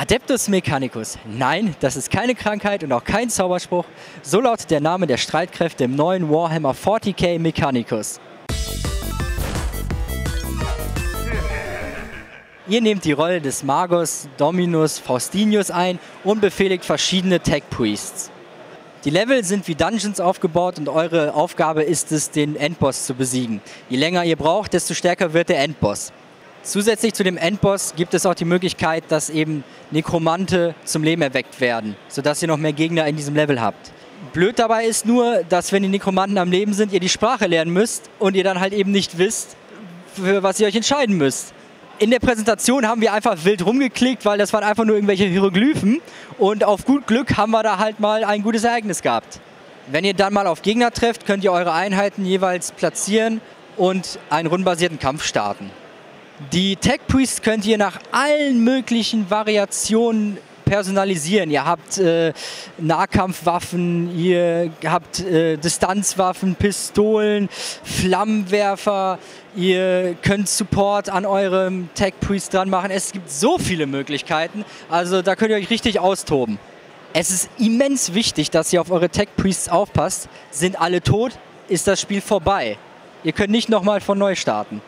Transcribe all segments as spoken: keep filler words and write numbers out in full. Adeptus Mechanicus. Nein, das ist keine Krankheit und auch kein Zauberspruch. So lautet der Name der Streitkräfte im neuen Warhammer vierzig K Mechanicus. Ihr nehmt die Rolle des Magos, Dominus, Faustinius ein und befehligt verschiedene Tech-Priests. Die Level sind wie Dungeons aufgebaut und eure Aufgabe ist es, den Endboss zu besiegen. Je länger ihr braucht, desto stärker wird der Endboss. Zusätzlich zu dem Endboss gibt es auch die Möglichkeit, dass eben Nekromante zum Leben erweckt werden, sodass ihr noch mehr Gegner in diesem Level habt. Blöd dabei ist nur, dass wenn die Nekromanten am Leben sind, ihr die Sprache lernen müsst und ihr dann halt eben nicht wisst, für was ihr euch entscheiden müsst. In der Präsentation haben wir einfach wild rumgeklickt, weil das waren einfach nur irgendwelche Hieroglyphen und auf gut Glück haben wir da halt mal ein gutes Ereignis gehabt. Wenn ihr dann mal auf Gegner trefft, könnt ihr eure Einheiten jeweils platzieren und einen rundenbasierten Kampf starten. Die Tech-Priests könnt ihr nach allen möglichen Variationen personalisieren. Ihr habt äh, Nahkampfwaffen, ihr habt äh, Distanzwaffen, Pistolen, Flammenwerfer, ihr könnt Support an eurem Tech-Priest dran machen. Es gibt so viele Möglichkeiten, also da könnt ihr euch richtig austoben. Es ist immens wichtig, dass ihr auf eure Tech-Priests aufpasst. Sind alle tot, ist das Spiel vorbei. Ihr könnt nicht nochmal von neu starten.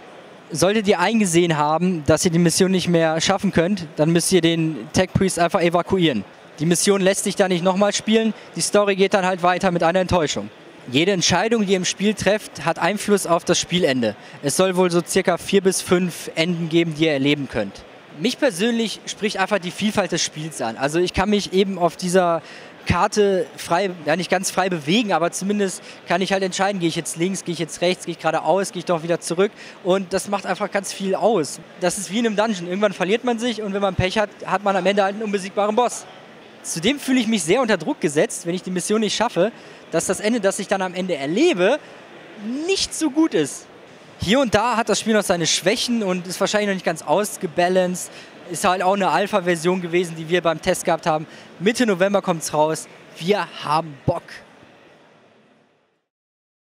Solltet ihr eingesehen haben, dass ihr die Mission nicht mehr schaffen könnt, dann müsst ihr den Tech-Priest einfach evakuieren. Die Mission lässt sich da nicht nochmal spielen, die Story geht dann halt weiter mit einer Enttäuschung. Jede Entscheidung, die ihr im Spiel trefft, hat Einfluss auf das Spielende. Es soll wohl so circa vier bis fünf Enden geben, die ihr erleben könnt. Mich persönlich spricht einfach die Vielfalt des Spiels an. Also ich kann mich eben auf dieser Karte frei, ja nicht ganz frei bewegen, aber zumindest kann ich halt entscheiden, gehe ich jetzt links, gehe ich jetzt rechts, gehe ich geradeaus, gehe ich doch wieder zurück und das macht einfach ganz viel aus. Das ist wie in einem Dungeon, irgendwann verliert man sich und wenn man Pech hat, hat man am Ende einen unbesiegbaren Boss. Zudem fühle ich mich sehr unter Druck gesetzt, wenn ich die Mission nicht schaffe, dass das Ende, das ich dann am Ende erlebe, nicht so gut ist. Hier und da hat das Spiel noch seine Schwächen und ist wahrscheinlich noch nicht ganz ausgebalanced. Ist halt auch eine Alpha-Version gewesen, die wir beim Test gehabt haben. Mitte November kommt's raus. Wir haben Bock.